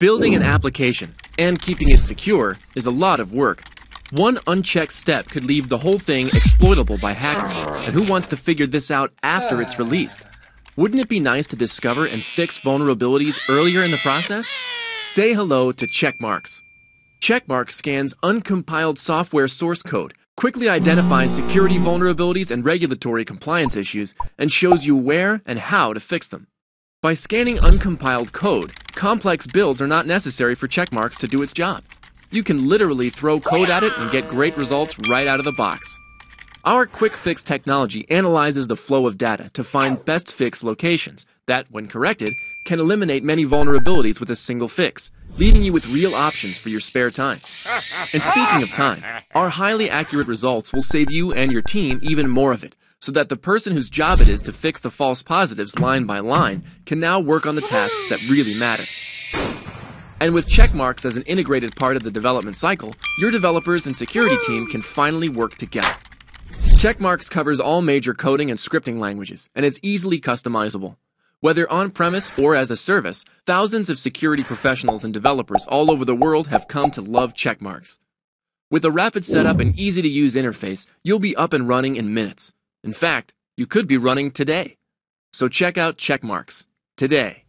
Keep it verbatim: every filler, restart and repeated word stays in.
Building an application and keeping it secure is a lot of work. One unchecked step could leave the whole thing exploitable by hackers, and who wants to figure this out after it's released? Wouldn't it be nice to discover and fix vulnerabilities earlier in the process? Say hello to Checkmarx. Checkmarx scans uncompiled software source code, quickly identifies security vulnerabilities and regulatory compliance issues, and shows you where and how to fix them. By scanning uncompiled code, complex builds are not necessary for Checkmarx to do its job. You can literally throw code at it and get great results right out of the box. Our quick fix technology analyzes the flow of data to find best fix locations that, when corrected, can eliminate many vulnerabilities with a single fix, leaving you with real options for your spare time. And speaking of time, our highly accurate results will save you and your team even more of it, so that the person whose job it is to fix the false positives line by line can now work on the tasks that really matter. And with Checkmarx as an integrated part of the development cycle, your developers and security team can finally work together. Checkmarx covers all major coding and scripting languages and is easily customizable. Whether on-premise or as a service, thousands of security professionals and developers all over the world have come to love Checkmarx. With a rapid setup and easy-to-use interface, you'll be up and running in minutes. In fact, you could be running today. So check out Checkmarx today.